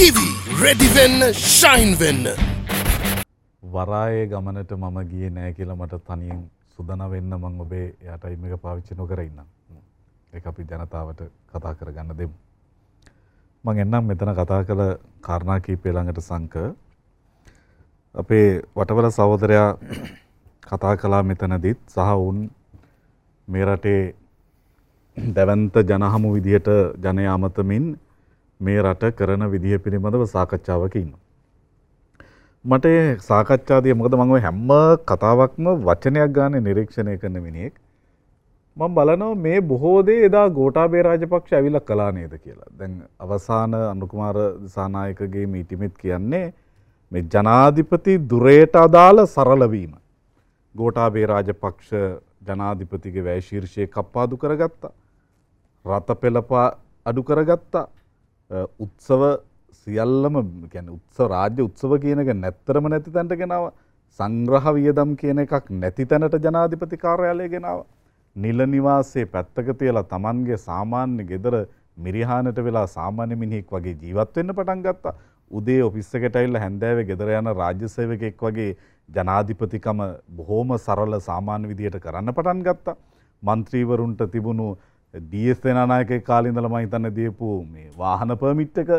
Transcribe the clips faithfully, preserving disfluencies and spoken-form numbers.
Kiwi, Rediven, Shineven. Varaye gamanete mama giye nae kila mata thaniyen sudana wenna mangobe ya time එක පාවිච්චි නොකර ඉන්න. ඒක අපි ජනතාවට කතා කරගන්න දෙමු. මම එන්නම් මෙතන කතා කළ කාරණා කීපය ළඟට සංක අපේ වටවල සහෝදරයා කතා කළා මෙතනදිත් සහ වුන් මේ රටේ දැවැන්ත ජනහමු විදිහට ජනය අමතමින් මේ රට කරන විදිහ පිළිබඳව සාකච්ඡාවක ඉන්නවා. මට ඒ සාකච්ඡාදී මොකද මම හැම කතාවක්ම වචනයක් ගන්න නිරීක්ෂණය කරන මිනිහෙක්. මම බලනවා මේ බොහෝ දේ එදා ගෝඨාභය රාජපක්ෂ ඇවිල්ලා කළා නේද කියලා. දැන් අවසාන අනුකුමාර දිසානායකගේ මීටිමෙත් කියන්නේ මේ ජනාධිපති දුරේට අදාළ සරල වීම. ගෝඨාභය රාජපක්ෂ ජනාධිපතිගේ වැය ශීර්ෂය කප්පාදු කරගත්තා. රත පෙළපා අඩු කරගත්තා. උත්සව සියල්ලම කියන්නේ උත්සව රාජ්‍ය උත්සව කියන එක නැත්තරම නැති තැනට ගෙනාවා. සංග්‍රහ වියදම් කියන එකක් නැති තැනට ජනාධිපති කාර්යාලය ගෙනාවා. නිල නිවාසයේ පැත්තක තියලා Tamanගේ සාමාන්‍ය ගෙදර මිරිහානට වෙලා සාමාන්‍ය මිනිහෙක් වගේ ජීවත් වෙන්න පටන් ගත්තා. උදේ ඔෆිස් එකට ඇවිල්ලා හැන්දෑවේ ගෙදර යන රාජ්‍ය සේවකයෙක් වගේ ජනාධිපතිකම බොහොම සරල සාමාන්‍ය විදියට කරන්න පටන් ගත්තා. മന്ത്രിවරුන්ට තිබුණු ඩී.එස්. සේනානායකගේ කාලේ ඉඳලා මම හිතන්නේ දීපු මේ වාහන පර්මිට් එක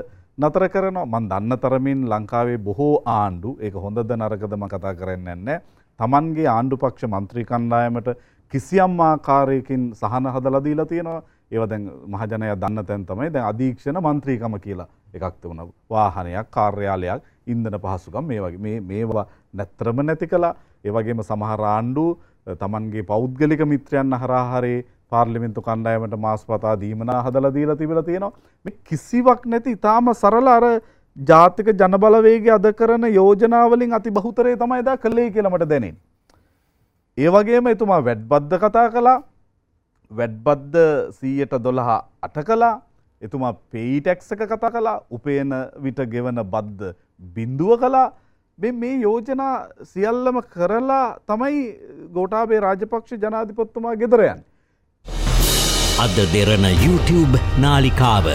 නතර කරනවා. මම දන්න තරමින් ලංකාවේ බොහෝ ආණ්ඩු ඒක හොඳද නරකද මම කතා කරන්නේ නැහැ. Tamanගේ ආණ්ඩු පක්ෂ മന്ത്രി කණ්ඩායමට කිසියම් ආකාරයකින් සහන හදලා දීලා තියෙනවා. ඒවා දැන් මහජනයා දන්න තැන තමයි දැන් අධීක්ෂණ മന്ത്രിකම කියලා එකක් තිබුණා. වාහනයක්, කාර්යාලයක්, ඉන්ධන පහසුකම් මේ වගේ මේ මේවා නැත්තරම නැති කළා. ඒ වගේම සමහර ආණ්ඩු Tamanගේ පෞද්ගලික මිත්‍රයන් හරහා හරේ පාර්ලිමේන්තු කණ්ඩායමට මාස්පතා දීමනා හදලා දීලා තිබිලා තියෙනවා. මේ කිසිවක් නැති ඉතාම සරල අර ජාතික ජනබලවේගය අද කරන යෝජනා වලින් අතිබහුතරය තමයි දා කළේ කියලා මට දැනෙන්නේ. ඒ වගේම එතුමා වැට්බද්ද කතා කළා. වැට්බද්ද එකසිය දොළහ අට කළා. එතුමා pay tax එක කතා කළා. උපේන විට ගෙවන බද්ද බිඳුව කළා. මේ මේ යෝජනා සියල්ලම කරලා තමයි ගෝඨාභය රාජපක්ෂ ජනාධිපතිතුමා ගෙදර යන්නේ. අද දෙරණ YouTube නාලිකාව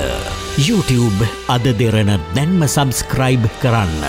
YouTube අද දෙරණ දැන්ම subscribe කරන්න.